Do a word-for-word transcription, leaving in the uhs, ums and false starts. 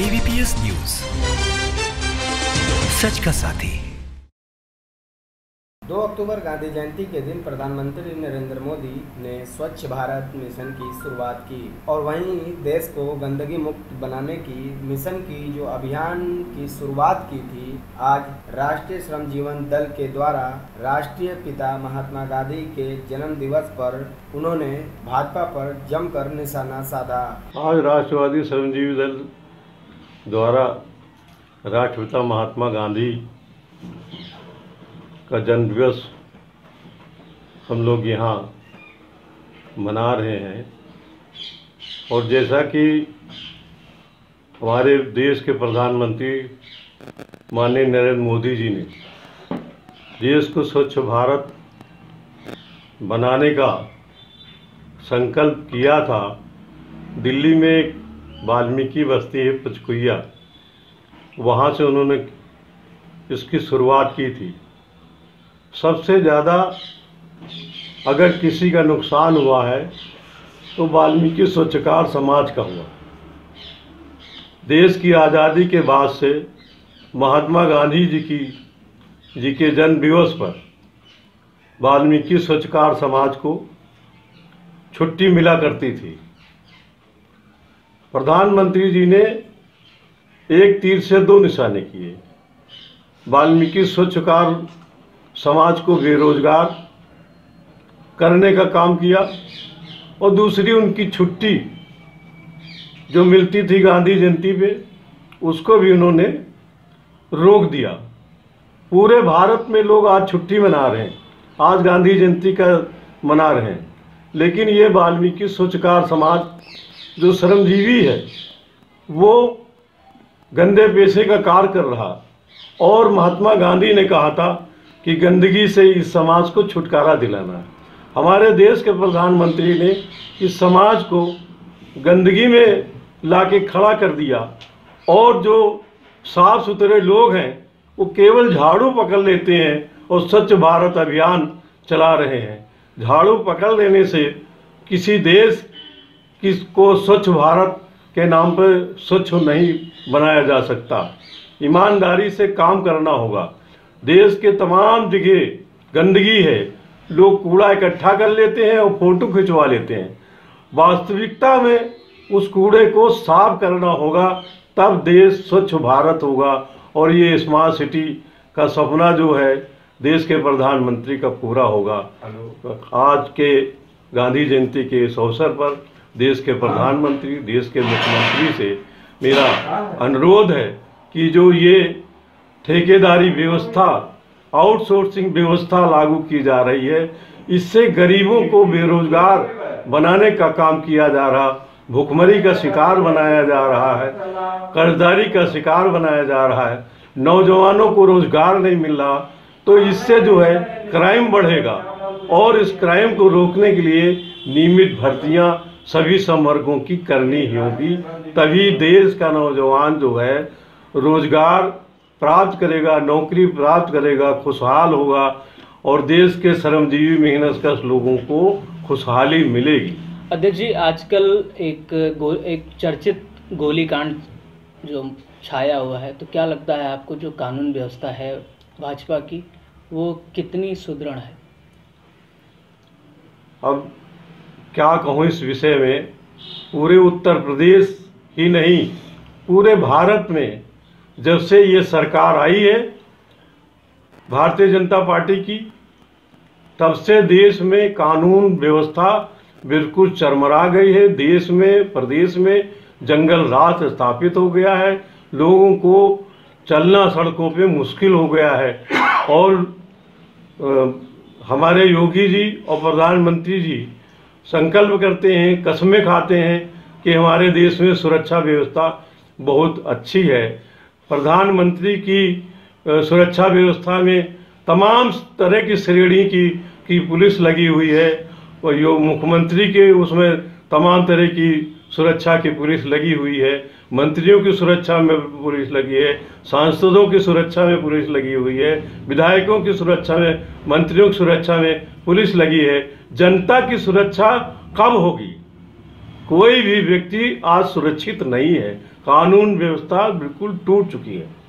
ए B P S news, सच का साथी। दो अक्टूबर गांधी जयंती के दिन प्रधानमंत्री नरेंद्र मोदी ने स्वच्छ भारत मिशन की शुरुआत की और वहीं देश को गंदगी मुक्त बनाने की मिशन की जो अभियान की शुरुआत की थी, आज राष्ट्रीय श्रम जीवन दल के द्वारा राष्ट्रीय पिता महात्मा गांधी के जन्म दिवस पर उन्होंने भाजपा पर जमकर निशाना साधा। आज राष्ट्रवादी श्रमजीवी दल द्वारा राष्ट्रपिता महात्मा गांधी का जन्म दिवस हम लोग यहाँ मना रहे हैं। और जैसा कि हमारे देश के प्रधानमंत्री माननीय नरेंद्र मोदी जी ने देश को स्वच्छ भारत बनाने का संकल्प किया था, दिल्ली में एक बाल्मीकि बस्ती है पचकुइया, वहाँ से उन्होंने इसकी शुरुआत की थी। सबसे ज़्यादा अगर किसी का नुकसान हुआ है तो वाल्मीकि स्वच्छकार समाज का हुआ। देश की आज़ादी के बाद से महात्मा गांधी जी की जी के जन्म दिवस पर वाल्मीकि स्वच्छकार समाज को छुट्टी मिला करती थी। प्रधानमंत्री जी ने एक तीर से दो निशाने किए, वाल्मीकि स्वच्छकार समाज को बेरोजगार करने का काम किया और दूसरी उनकी छुट्टी जो मिलती थी गांधी जयंती पे, उसको भी उन्होंने रोक दिया। पूरे भारत में लोग आज छुट्टी मना रहे हैं, आज गांधी जयंती का मना रहे हैं, लेकिन ये वाल्मीकि स्वच्छकार समाज जो श्रमजीवी है वो गंदे पेशे का कार्य कर रहा। और महात्मा गांधी ने कहा था कि गंदगी से इस समाज को छुटकारा दिलाना है। हमारे देश के प्रधानमंत्री ने इस समाज को गंदगी में लाके खड़ा कर दिया और जो साफ सुथरे लोग हैं वो केवल झाड़ू पकड़ लेते हैं और स्वच्छ भारत अभियान चला रहे हैं। झाड़ू पकड़ लेने से किसी देश किस को स्वच्छ भारत के नाम पर स्वच्छ नहीं बनाया जा सकता। ईमानदारी से काम करना होगा। देश के तमाम जगह गंदगी है, लोग कूड़ा इकट्ठा कर लेते हैं और फोटो खिंचवा लेते हैं। वास्तविकता में उस कूड़े को साफ करना होगा, तब देश स्वच्छ भारत होगा। और ये स्मार्ट सिटी का सपना जो है देश के प्रधानमंत्री का पूरा होगा। आज के गांधी जयंती के इस अवसर पर देश के प्रधानमंत्री, देश के मुख्यमंत्री से मेरा अनुरोध है कि जो ये ठेकेदारी व्यवस्था, आउटसोर्सिंग व्यवस्था लागू की जा रही है, इससे गरीबों को बेरोजगार बनाने का काम किया जा रहा, भुखमरी का शिकार बनाया जा रहा है, कर्जदारी का शिकार बनाया जा रहा है, नौजवानों को रोजगार नहीं मिल रहा। तो इससे जो है क्राइम बढ़ेगा और इस क्राइम को रोकने के लिए नियमित भर्तियां सभी संवर्गों की करनी ही होगी, तभी देश का नौजवान जो है रोजगार प्राप्त करेगा, नौकरी प्राप्त करेगा, खुशहाल होगा और देश के श्रमजीवी मेहनतकश लोगों को खुशहाली मिलेगी। अध्यक्ष जी, आजकल एक गो, एक चर्चित गोलीकांड जो छाया हुआ है, तो क्या लगता है आपको जो कानून व्यवस्था है भाजपा की वो कितनी सुदृढ़ है? अब क्या कहूँ इस विषय में, पूरे उत्तर प्रदेश ही नहीं पूरे भारत में जब से ये सरकार आई है भारतीय जनता पार्टी की, तब से देश में कानून व्यवस्था बिल्कुल चरमरा गई है। देश में, प्रदेश में जंगल राज स्थापित हो गया है, लोगों को चलना सड़कों पे मुश्किल हो गया है। और आ, हमारे योगी जी और प्रधानमंत्री जी संकल्प करते हैं, कसमें खाते हैं कि हमारे देश में सुरक्षा व्यवस्था बहुत अच्छी है। प्रधानमंत्री की सुरक्षा व्यवस्था में तमाम तरह की श्रेणी की की पुलिस लगी हुई है और यो मुख्यमंत्री के उसमें तमाम तरह की सुरक्षा की पुलिस लगी हुई है, मंत्रियों की सुरक्षा में पुलिस लगी है, सांसदों की सुरक्षा में पुलिस लगी हुई है, विधायकों की सुरक्षा में, मंत्रियों की सुरक्षा में पुलिस लगी है। जनता की सुरक्षा कब होगी? कोई भी व्यक्ति आज सुरक्षित नहीं है, कानून व्यवस्था बिल्कुल टूट चुकी है।